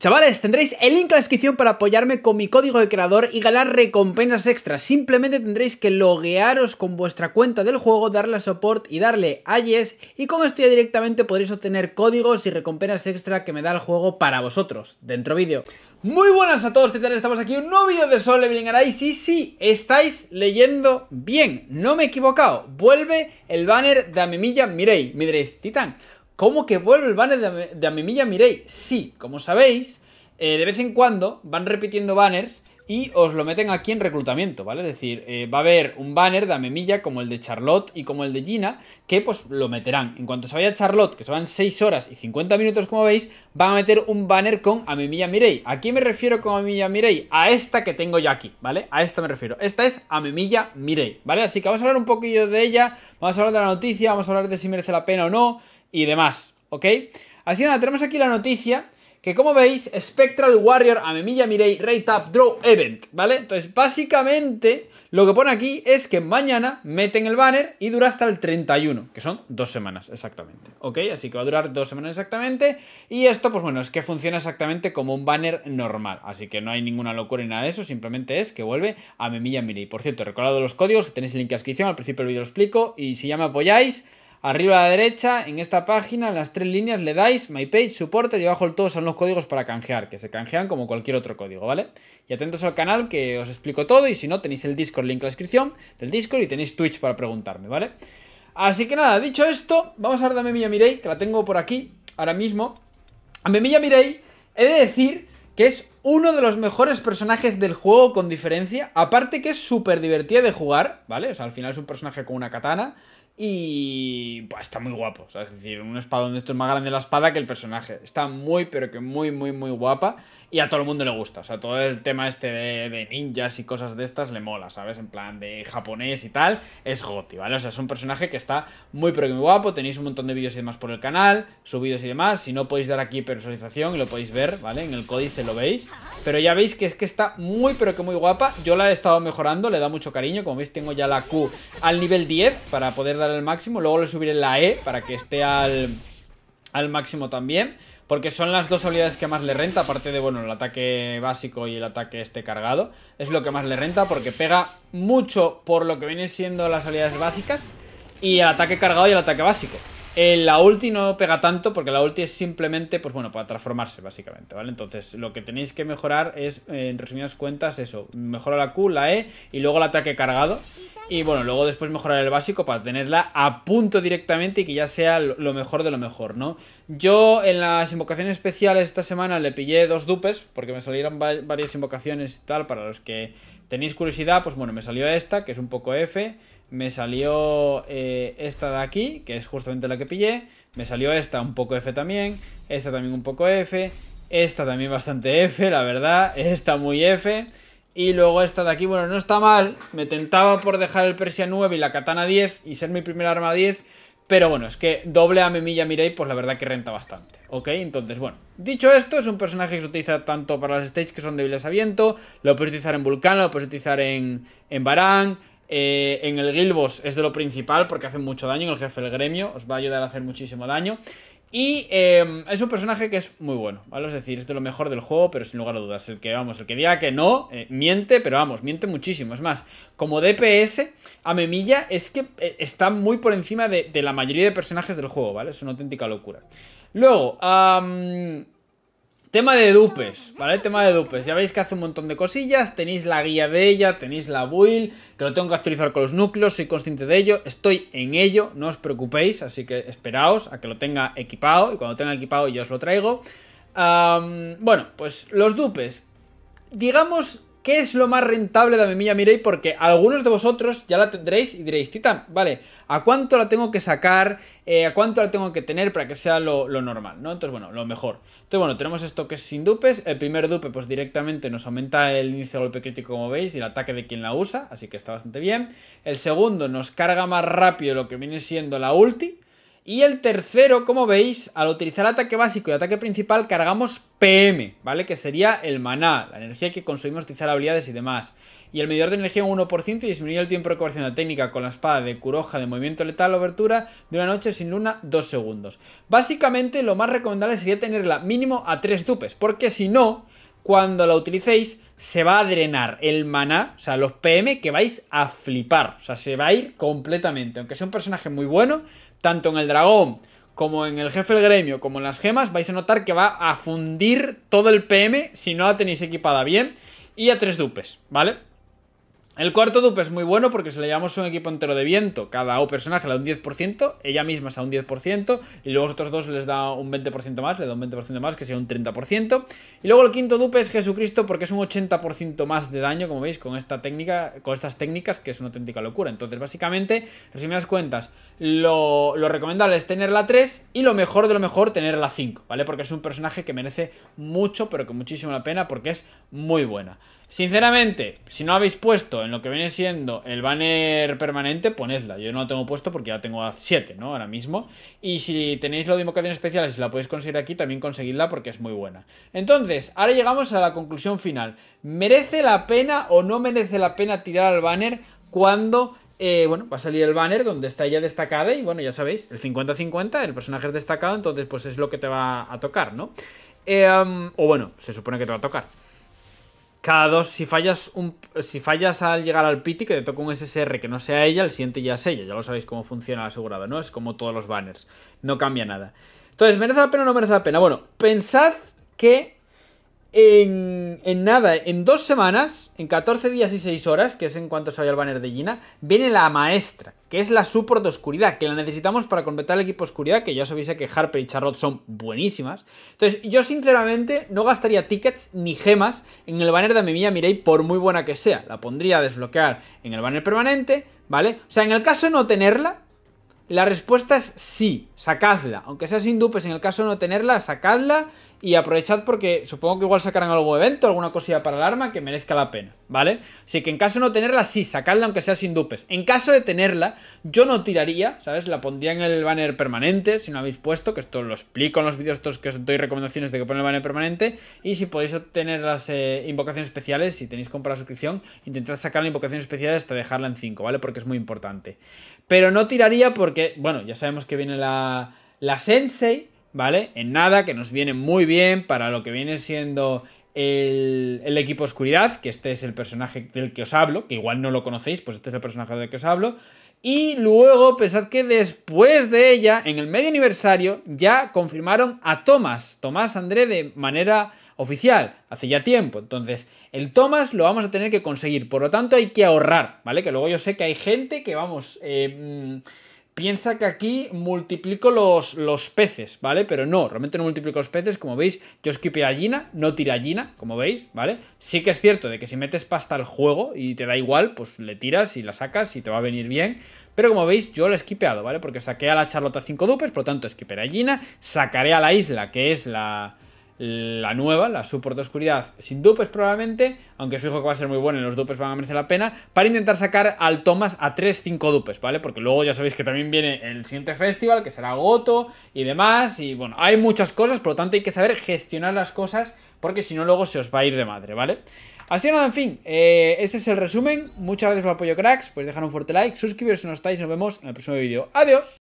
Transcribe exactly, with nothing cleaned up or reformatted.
Chavales, tendréis el link en la descripción para apoyarme con mi código de creador y ganar recompensas extras. Simplemente tendréis que loguearos con vuestra cuenta del juego, darle a support y darle a yes, y con esto ya directamente podréis obtener códigos y recompensas extra que me da el juego para vosotros. Dentro vídeo. Muy buenas a todos, titanes, estamos aquí en un nuevo vídeo de Solo Leveling Arise y sí, estáis leyendo bien, no me he equivocado. Vuelve el banner de Amemiya Mirei. Me diréis, titán, ¿cómo que vuelve el banner de Amemiya Mirei? Sí, como sabéis, eh, de vez en cuando van repitiendo banners y os lo meten aquí en reclutamiento, ¿vale? Es decir, eh, va a haber un banner de Amemiya como el de Charlotte y como el de Gina, que pues lo meterán. En cuanto se vaya Charlotte, que se van seis horas y cincuenta minutos, como veis, van a meter un banner con Amemiya Mirei. ¿A quién me refiero con Amemiya Mirei? A esta que tengo yo aquí, ¿vale? A esta me refiero. Esta es Amemiya Mirei, ¿vale? Así que vamos a hablar un poquillo de ella, vamos a hablar de la noticia, vamos a hablar de si merece la pena o no y demás, ¿ok? Así nada, tenemos aquí la noticia que, como veis, Spectral Warrior Amemiya Mirei Rate Up Draw Event, ¿vale? Entonces, básicamente, lo que pone aquí es que mañana meten el banner y dura hasta el treinta y uno, que son dos semanas exactamente, ¿ok? Así que va a durar dos semanas exactamente y esto, pues bueno, es que funciona exactamente como un banner normal, así que no hay ninguna locura ni nada de eso, simplemente es que vuelve Amemiya Mirei. Por cierto, recordad los códigos, que tenéis el link en la descripción, al principio del vídeo lo explico, y si ya me apoyáis, arriba a la derecha, en esta página, en las tres líneas le dais My Page, Supporter y abajo el todo son los códigos para canjear, que se canjean como cualquier otro código, ¿vale? Y atentos al canal que os explico todo y si no tenéis el Discord, link en la descripción del Discord y tenéis Twitch para preguntarme, ¿vale? Así que nada, dicho esto, vamos a hablar de Amemiya Mirei, que la tengo por aquí ahora mismo. Amemiya Mirei, he de decir que es uno de los mejores personajes del juego con diferencia, aparte que es súper divertida de jugar, ¿vale? O sea, al final es un personaje con una katana y pues está muy guapo, o sea, es decir, un espadón de esto es más grande la espada que el personaje. Está muy, pero que muy, muy, muy guapa. Y a todo el mundo le gusta, o sea, todo el tema este de, de ninjas y cosas de estas le mola, ¿sabes? En plan de japonés y tal, es goti, ¿vale? O sea, es un personaje que está muy, pero que muy guapo. Tenéis un montón de vídeos y demás por el canal, subidos y demás. Si no, podéis dar aquí personalización y lo podéis ver, ¿vale? En el códice lo veis. Pero ya veis que es que está muy, pero que muy guapa. Yo la he estado mejorando, le da mucho cariño. Como veis, tengo ya la Q al nivel diez para poder dar el máximo, luego le subiré la E para que esté al, al máximo también, porque son las dos habilidades que más le renta, aparte de, bueno, el ataque básico y el ataque este cargado, es lo que más le renta porque pega mucho por lo que viene siendo las habilidades básicas y el ataque cargado y el ataque básico. La ulti no pega tanto porque la ulti es simplemente, pues bueno, para transformarse básicamente, ¿vale? Entonces lo que tenéis que mejorar es, en resumidas cuentas, eso. Mejora la Q, la E y luego el ataque cargado. Y bueno, luego después mejorar el básico para tenerla a punto directamente y que ya sea lo mejor de lo mejor, ¿no? Yo en las invocaciones especiales esta semana le pillé dos dupes porque me salieron varias invocaciones y tal. Para los que tenéis curiosidad, pues bueno, me salió esta, que es un poco F. Me salió eh, esta de aquí, que es justamente la que pillé. Me salió esta un poco F también. Esta también un poco F. Esta también bastante F, la verdad. Esta muy F. Y luego esta de aquí, bueno, no está mal. Me tentaba por dejar el Persia nueve y la katana diez y ser mi primera arma diez. Pero bueno, es que doble Amemiya Mirei, pues la verdad que renta bastante, ¿ok? Entonces, bueno, dicho esto, es un personaje que se utiliza tanto para las stages que son débiles a viento. Lo puedes utilizar en Vulcano, lo puedes utilizar en, en Barán. Eh, en el Gilbos es de lo principal porque hace mucho daño, en el jefe del gremio os va a ayudar a hacer muchísimo daño. Y eh, es un personaje que es muy bueno, ¿vale? Es decir, es de lo mejor del juego, pero sin lugar a dudas. El que, vamos, el que diga que no, eh, miente, pero vamos, miente muchísimo. Es más, como D P S, Amemiya es que eh, está muy por encima de, de la mayoría de personajes del juego, ¿vale? Es una auténtica locura. Luego, um, tema de dupes, ¿vale? Tema de dupes. Ya veis que hace un montón de cosillas. Tenéis la guía de ella, tenéis la build, que lo tengo que actualizar con los núcleos, soy consciente de ello, estoy en ello, no os preocupéis, así que esperaos a que lo tenga equipado, y cuando lo tenga equipado yo os lo traigo. Um, bueno, pues los dupes, digamos, ¿qué es lo más rentable de Amemiya Mirei? Porque algunos de vosotros ya la tendréis y diréis, Titan, vale, ¿a cuánto la tengo que sacar? Eh, ¿A cuánto la tengo que tener para que sea lo, lo normal, ¿no? Entonces, bueno, lo mejor. Entonces, bueno, tenemos esto que es sin dupes. El primer dupe, pues directamente nos aumenta el índice de golpe crítico, como veis, y el ataque de quien la usa, así que está bastante bien. El segundo nos carga más rápido lo que viene siendo la ulti. Y el tercero, como veis, al utilizar ataque básico y ataque principal cargamos P M, ¿vale? Que sería el maná, la energía que consumimos utilizar habilidades y demás. Y el medidor de energía un uno por ciento y disminuye el tiempo de recuperación de técnica con la espada de Kuroja de movimiento letal obertura de una noche sin luna dos segundos. Básicamente lo más recomendable sería tenerla mínimo a tres dupes, porque si no, cuando la utilicéis se va a drenar el maná, o sea, los P M que vais a flipar, o sea, se va a ir completamente. Aunque sea un personaje muy bueno, tanto en el dragón como en el jefe del gremio como en las gemas, vais a notar que va a fundir todo el P M si no la tenéis equipada bien. Y a tres dupes, ¿vale? El cuarto dupe es muy bueno porque si le llevamos un equipo entero de viento, cada personaje le da un diez por ciento, ella misma se da un diez por ciento y luego los otros dos les da un veinte por ciento más, le da un veinte por ciento más, que sería un treinta por ciento. Y luego el quinto dupe es Jesucristo porque es un ochenta por ciento más de daño, como veis, con esta técnica, con estas técnicas, que es una auténtica locura. Entonces, básicamente, resumidas cuentas, lo, lo recomendable es tenerla tres y lo mejor de lo mejor tenerla cinco, ¿vale? Porque es un personaje que merece mucho, pero que muchísimo la pena porque es muy buena. Sinceramente, si no habéis puesto en lo que viene siendo el banner permanente, ponedla. Yo no lo tengo puesto porque ya tengo a siete, ¿no? Ahora mismo. Y si tenéis lo de invocaciones especiales, si la podéis conseguir aquí, también conseguidla porque es muy buena. Entonces, ahora llegamos a la conclusión final. ¿Merece la pena o no merece la pena tirar al banner cuando... Eh, bueno, va a salir el banner donde está ella destacada y bueno, ya sabéis, el cincuenta cincuenta, el personaje es destacado, entonces pues es lo que te va a tocar, ¿no? Eh, um, o bueno, se supone que te va a tocar. Cada dos, si fallas un, si fallas al llegar al pity, que te toca un S S R que no sea ella, el siguiente ya es ella. Ya lo sabéis cómo funciona el asegurado, ¿no? Es como todos los banners. No cambia nada. Entonces, ¿merece la pena o no merece la pena? Bueno, pensad que en, en nada, en dos semanas, en catorce días y seis horas, que es en cuanto se vaya el banner de Gina, viene la maestra, que es la support de oscuridad, que la necesitamos para completar el equipo oscuridad, que ya os avisé que Harper y Charlotte son buenísimas. Entonces yo sinceramente no gastaría tickets ni gemas en el banner de Amemiya Mirei por muy buena que sea. La pondría a desbloquear en el banner permanente, ¿vale? O sea, en el caso de no tenerla, la respuesta es sí, sacadla. Aunque sea sin dupes, en el caso de no tenerla, sacadla y aprovechad porque supongo que igual sacarán algún evento, alguna cosilla para el arma que merezca la pena, ¿vale? Así que en caso de no tenerla, sí, sacadla aunque sea sin dupes. En caso de tenerla, yo no tiraría, ¿sabes? La pondría en el banner permanente, si no habéis puesto, que esto lo explico en los vídeos estos que os doy recomendaciones de que poner el banner permanente. Y si podéis obtener las eh, invocaciones especiales, si tenéis compra la suscripción, intentad sacar la invocación especial hasta dejarla en cinco, ¿vale? Porque es muy importante. Pero no tiraría porque, bueno, ya sabemos que viene la, la Sensei, ¿vale? En nada, que nos viene muy bien para lo que viene siendo el, el equipo oscuridad, que este es el personaje del que os hablo, que igual no lo conocéis, pues este es el personaje del que os hablo. Y luego, pensad que después de ella, en el medio aniversario, ya confirmaron a Tomás, Tomás André, de manera oficial, hace ya tiempo. Entonces, el Tomás lo vamos a tener que conseguir, por lo tanto hay que ahorrar, ¿vale? Que luego yo sé que hay gente que, vamos... Eh, mmm, piensa que aquí multiplico los, los peces, ¿vale? Pero no, realmente no multiplico los peces, como veis, yo skipé a Gina, no tiré a Gina, como veis, ¿vale? Sí que es cierto de que si metes pasta al juego y te da igual, pues le tiras y la sacas y te va a venir bien. Pero como veis, yo la he skipeado, ¿vale? Porque saqué a la Charlotte cinco dupes, por lo tanto, skipé a Gina, sacaré a la isla, que es la... la nueva, la support de oscuridad sin dupes probablemente, aunque fijo que va a ser muy buena y los dupes van a merecer la pena, para intentar sacar al Tomás a tres cinco dupes, ¿vale? Porque luego ya sabéis que también viene el siguiente festival, que será Goto y demás, y bueno, hay muchas cosas, por lo tanto hay que saber gestionar las cosas, porque si no luego se os va a ir de madre, ¿vale? Así nada, en fin, eh, ese es el resumen, muchas gracias por el apoyo cracks, pues dejar un fuerte like, suscribiros si no estáis, nos vemos en el próximo vídeo, adiós.